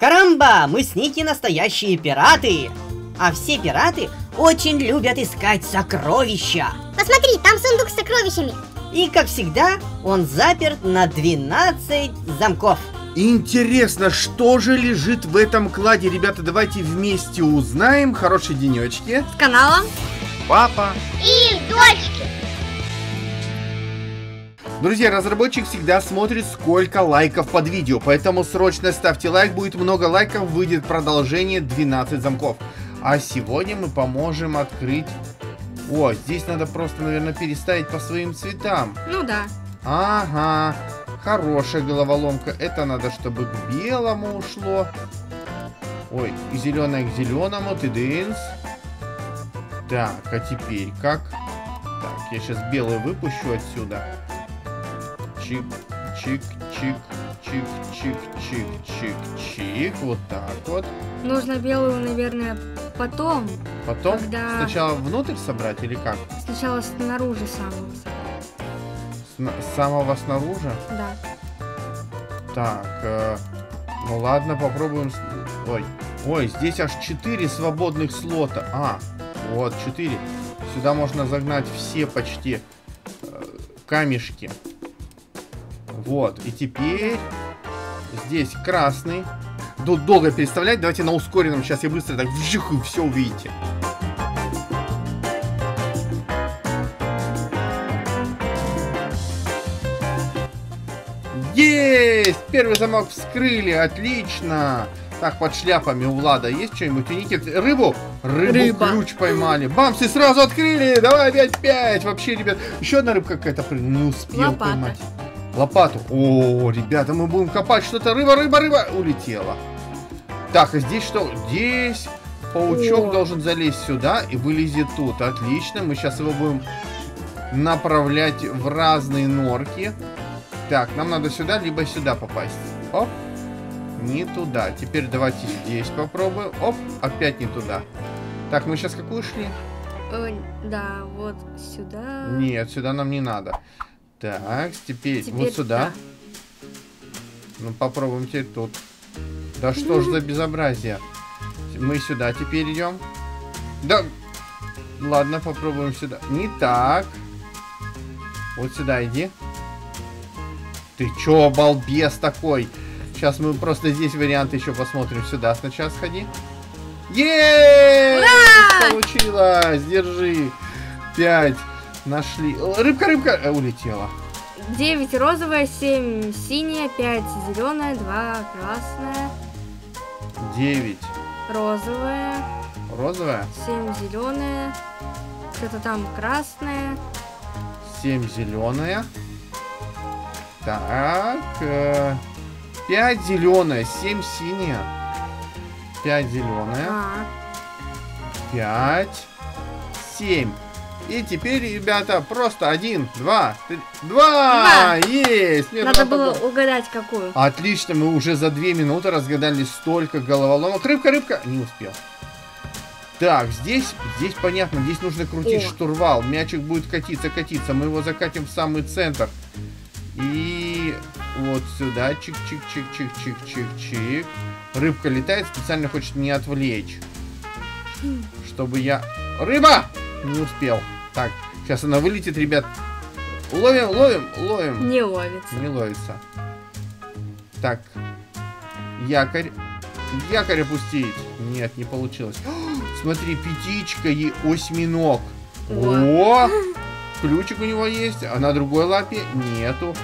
Карамба, мы с Ники настоящие пираты. А все пираты очень любят искать сокровища. Посмотри, там сундук с сокровищами. И, как всегда, он заперт на 12 замков. Интересно, что же лежит в этом кладе? Ребята, давайте вместе узнаем. Хорошие денечки. С каналом Папа и Дочки. Друзья, разработчик всегда смотрит, сколько лайков под видео. Поэтому срочно ставьте лайк, будет много лайков, выйдет продолжение 12 замков. А сегодня мы поможем открыть... О, здесь надо просто, наверное, переставить по своим цветам. Ну да. Ага, хорошая головоломка. Это надо, чтобы к белому ушло. Ой, зеленое к зеленому, тыдынс. Так, а теперь как? Так, я сейчас белый выпущу отсюда. Чик, чик, чик, чик, чик, чик, чик, чик. Вот так вот. Нужно белую, наверное, потом. Потом? Когда... Сначала внутрь собрать или как? Сначала снаружи самого собрать. Самого снаружи? Да. Так, ну ладно, попробуем. Ой, ой, здесь аж 4 свободных слота. А, вот 4. Сюда можно загнать все почти камешки. Вот, и теперь здесь красный. Тут долго переставлять, давайте на ускоренном. Сейчас я быстро так вжих, и все увидите. Есть! Первый замок вскрыли, отлично. Так, под шляпами у Влада есть что-нибудь? У Ники рыбу? Рыбу. Рыба. Ключ поймали. Бамс, и сразу открыли. Давай, 5-5. Вообще, ребят, еще одна рыбка какая-то не успел Лопата. Поймать. Лопату. О, ребята, мы будем копать что-то. Рыба, рыба, рыба. Улетела. Так, а здесь что? Здесь паучок должен залезть сюда и вылезет тут. Отлично. Мы сейчас его будем направлять в разные норки. Так, нам надо сюда, либо сюда попасть. Оп. Не туда. Теперь давайте здесь попробуем. Оп, опять не туда. Так, мы сейчас какую шли? Да, вот сюда. Нет, сюда нам не надо. Так, теперь вот сюда. Да. Ну, попробуем теперь тут. Да что ж за безобразие. Мы сюда теперь идем. Да, ладно, попробуем сюда. Не так. Вот сюда иди. Ты чё, балбес такой? Сейчас мы просто здесь варианты еще посмотрим. Сюда сначала сходи. Еее! Получилось! Держи. 5. Нашли. Рыбка, рыбка! Улетела. 9 розовая, 7 синяя, 5 зеленая, 2 красная. 9. Розовая. Розовая? 7 зеленая. Что-то там красная. 7 зеленая. Так. 5 зеленая, 7 синяя. 5 зеленая. 5. 7. И теперь, ребята, просто 1, 2, 3, 2! Есть! Надо было угадать, какую. Отлично, мы уже за 2 минуты разгадали столько головоломок. Рыбка, рыбка! Не успел. Так, здесь понятно, здесь нужно крутить штурвал. Мячик будет катиться, катиться. Мы его закатим в самый центр. И вот сюда. Чик-чик-чик-чик-чик-чик-чик. Рыбка летает, специально хочет меня отвлечь. Чтобы я... Рыба! Не успел. Так, сейчас она вылетит, ребят. Ловим, ловим, ловим. Не ловится. Не ловится. Так. Якорь. Якорь опустить. Нет, не получилось. О, смотри, пятичка и осьминог. О! Ключик у него есть. А на другой лапе нету.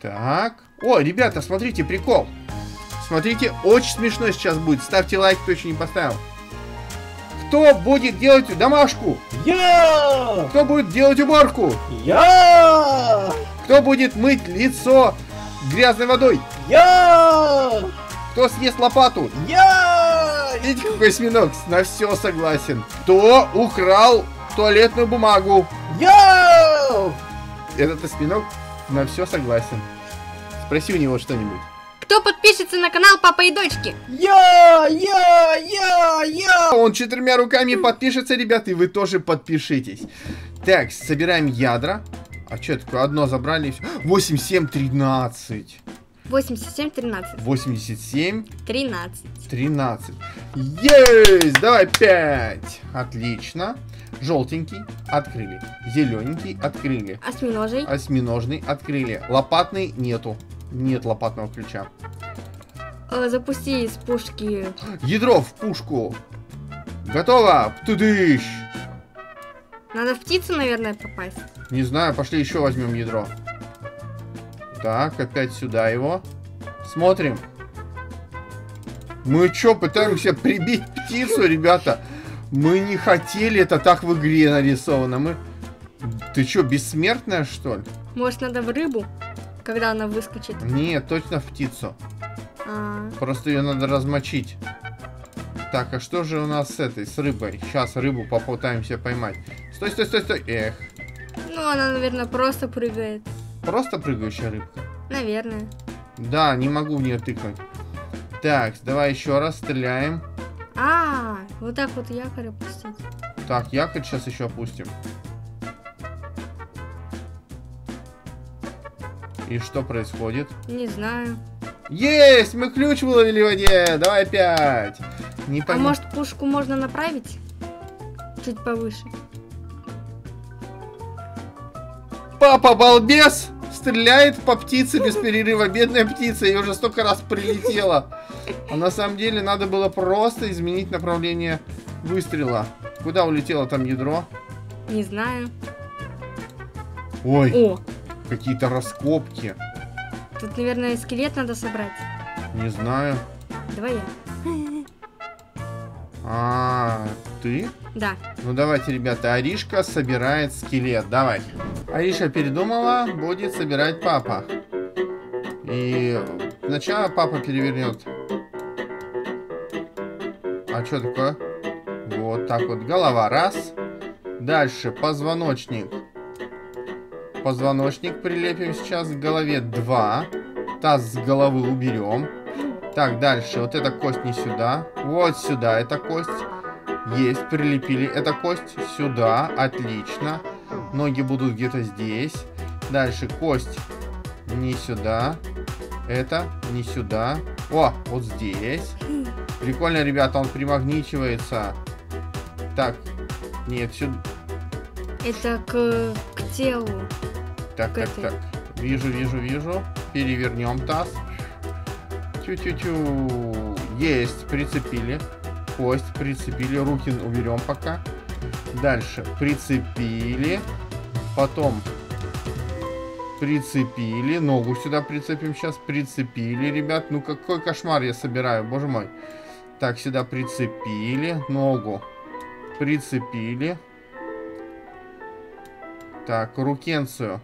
Так. О, ребята, смотрите, прикол. Смотрите, очень смешно сейчас будет. Ставьте лайк, кто еще не поставил. Кто будет делать домашку? Я! Кто будет делать уборку? Я! Кто будет мыть лицо грязной водой? Я! Кто съест лопату? Я! Видите, какой осьминог на все согласен. Кто украл туалетную бумагу? Я! Этот осьминог на все согласен. Спроси у него что-нибудь. Кто подпишется на канал Папа и Дочки? Я! Он 4 руками подпишется, ребята, и вы тоже подпишитесь. Так, собираем ядра. А что такое? Одно забрали. 8, 7, 13. 87-13. 87-13. Есть! Давай 5. Отлично. Желтенький открыли. Зелененький открыли. Осьминожий. Осьминожный открыли. Лопатный нету. Нет лопатного ключа. Запусти из пушки. Ядро в пушку. Готово. Птудыщ. Надо в птицу, наверное, попасть. Не знаю. Пошли еще возьмем ядро. Так, опять сюда его. Смотрим. Мы что, пытаемся прибить птицу, ребята? Мы не хотели, это так в игре нарисовано. Мы... Ты что, бессмертная, что ли? Может, надо в рыбу, когда она выскочит? Нет, точно в птицу. Просто ее надо размочить. Так, а что же у нас с этой, с рыбой? Сейчас рыбу попытаемся поймать. Стой, стой, стой, стой. Эх. Ну, она, наверное, просто прыгает. Просто прыгающая рыбка? Наверное. Да, не могу в нее тыкнуть. Так, давай еще раз стреляем. А, вот так вот якорь опустить. Так, якорь сейчас еще опустим. И что происходит? Не знаю. Есть, мы ключ выловили в воде. Давай опять. Не пойму. А может, пушку можно направить? Чуть повыше. Папа-балбес стреляет по птице без перерыва. Бедная птица, ее уже столько раз прилетела. А на самом деле надо было просто изменить направление выстрела. Куда улетело там ядро? Не знаю. Ой, какие-то раскопки. Тут, наверное, скелет надо собрать. Не знаю. Давай я. А, ты? Да. Ну давайте, ребята, Аришка собирает скелет. Давай. Ариша передумала, будет собирать папа. И сначала папа перевернет. А что такое? Вот так вот. Голова. Раз. Дальше позвоночник. Позвоночник прилепим сейчас к голове. Два. Таз с головы уберем. Так, дальше. Вот эта кость не сюда. Вот сюда эта кость. Есть, прилепили. Эта кость сюда. Отлично. Ноги будут где-то здесь. Дальше кость не сюда. Это не сюда. О, вот здесь. Прикольно, ребята, он примагничивается. Так, нет, сюда. Это к телу. Так, так, так. Вижу, вижу, вижу. Перевернем таз. Тю-тю-тю. Есть, прицепили. Кость прицепили. Руки уберем пока. Дальше прицепили. Потом прицепили. Ногу сюда прицепим сейчас. Прицепили, ребят. Ну какой кошмар я собираю, боже мой. Так, сюда прицепили. Ногу прицепили. Так, рукенцию.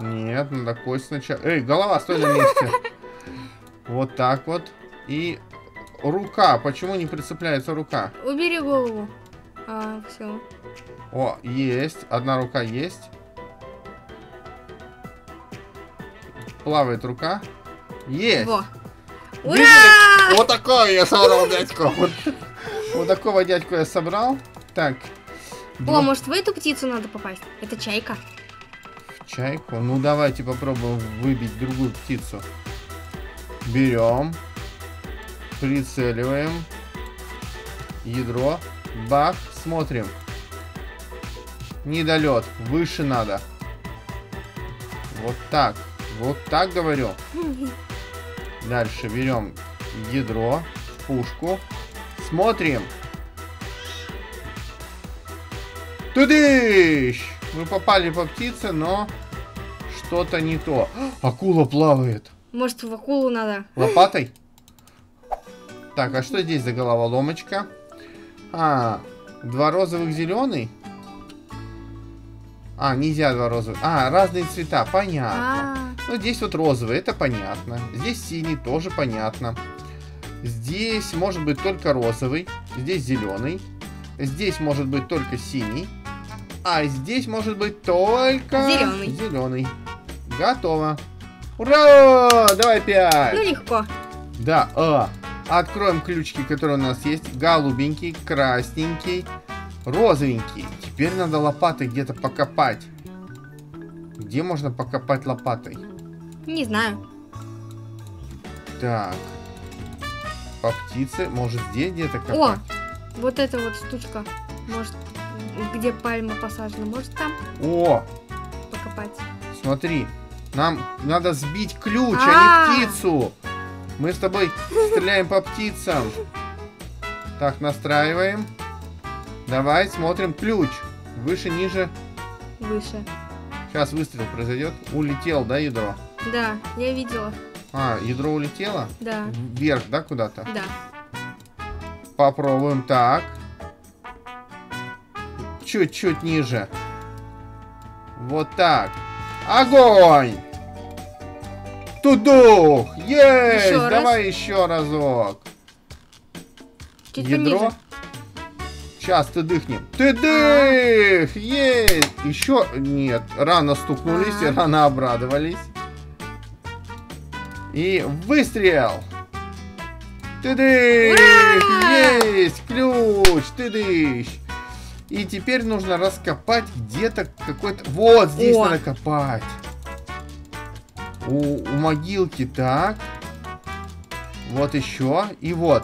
Нет, надо кость сначала. Эй, голова, стой на месте. Вот так вот. И рука. Почему не прицепляется рука? Убери голову. А, все. О, есть. Одна рука есть. Плавает рука. Есть. Во. Ура! Вот такого я собрал дядьку. Вот такого дядьку я собрал. Так. О, может, в эту птицу надо попасть? Это чайка. Чайку? Ну, давайте попробуем выбить другую птицу. Берем. Прицеливаем. Ядро. Бах. Смотрим. Недолет. Выше надо. Вот так. Вот так говорю. Дальше берем ядро. Пушку. Смотрим. Тудыщ! Мы попали по птице, но что-то не то. Акула плавает. Может, в акулу надо? Лопатой? Так, а что здесь за головоломочка? А, два розовых, зеленый? А, нельзя два розовых. А, разные цвета, понятно. Ну, здесь вот розовый, это понятно. Здесь синий, тоже понятно. Здесь может быть только розовый. Здесь зеленый. Здесь может быть только синий. А здесь может быть только зеленый. Зеленый. Готово. Ура! Давай 5. Ну, легко. Да, откроем ключики, которые у нас есть. Голубенький, красненький, розовенький. Теперь надо лопатой где-то покопать. Где можно покопать лопатой? Не знаю. Так. По птице. Может, здесь где-то как-то? О! Вот эта вот штучка. Может, где пальма посажена. Может, там? О! Покопать. Смотри. Нам надо сбить ключ, а не птицу. Мы с тобой стреляем по птицам. Так, настраиваем. Давай, смотрим ключ. Выше, ниже. Выше. Сейчас выстрел произойдет. Улетел, да, ядро? Да, я видела. А, ядро улетело? Да. Вверх, да, куда-то? Да. Попробуем так. Чуть-чуть ниже. Вот так. Огонь! Тудух! Есть! Еще давай раз. Еще разок. Чуть ядро. Пониже. Сейчас ты дыхнем. Ты дых! Есть! Еще нет. Рано стукнулись и рано обрадовались. И выстрел! Ты дых! Есть! Ключ! Ты дых! И теперь нужно раскопать где-то какой-то... Вот здесь надо копать. У могилки так. Вот еще. И вот.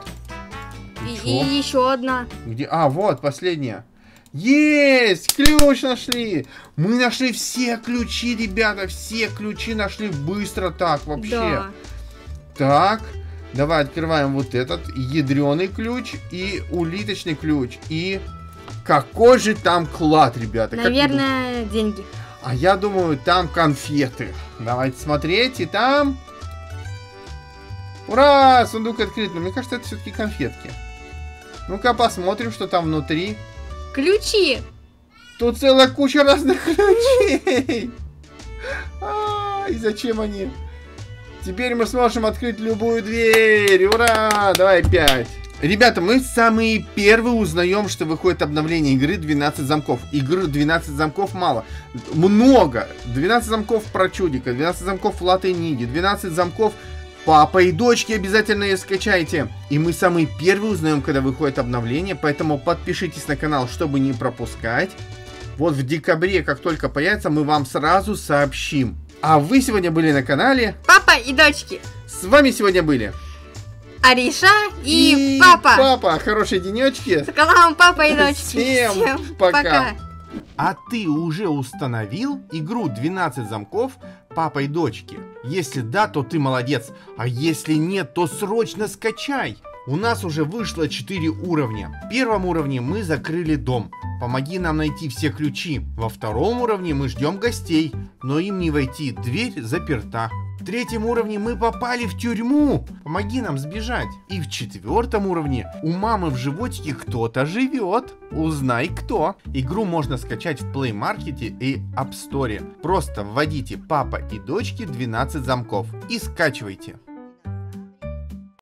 И еще одна. Где? А, вот, последняя. Есть! Ключ нашли! Мы нашли все ключи, ребята. Все ключи нашли быстро так вообще. Да. Так. Давай открываем вот этот ядреный ключ и улиточный ключ. И... Какой же там клад, ребята? Наверное, деньги. А я думаю, там конфеты. Давайте смотреть. И там... Ура! Сундук открыт. Но мне кажется, это все-таки конфетки. Ну-ка посмотрим, что там внутри. Ключи! Тут целая куча разных ключей. И зачем они? Теперь мы сможем открыть любую дверь. Ура! Давай 5. Ребята, мы самые первые узнаем, что выходит обновление игры 12 замков. Игры 12 замков мало. Много. 12 замков про чудика, 12 замков Влады и Ники, 12 замков Папа и Дочки, обязательно ее скачайте. И мы самые первые узнаем, когда выходит обновление, поэтому подпишитесь на канал, чтобы не пропускать. Вот в декабре, как только появится, мы вам сразу сообщим. А вы сегодня были на канале Папа и Дочки. С вами сегодня были... Ариша и Папа. Папа, хорошие денечки. С каналом Папа и Дочки. Всем пока. А ты уже установил игру 12 замков Папа и Дочки? Если да, то ты молодец. А если нет, то срочно скачай. У нас уже вышло 4 уровня. В первом уровне мы закрыли дом. Помоги нам найти все ключи. Во втором уровне мы ждем гостей, но им не войти, дверь заперта. В третьем уровне мы попали в тюрьму. Помоги нам сбежать. И в 4-м уровне у мамы в животике кто-то живет. Узнай кто. Игру можно скачать в Play Market и App Store. Просто вводите Папа и Дочки 12 замков и скачивайте.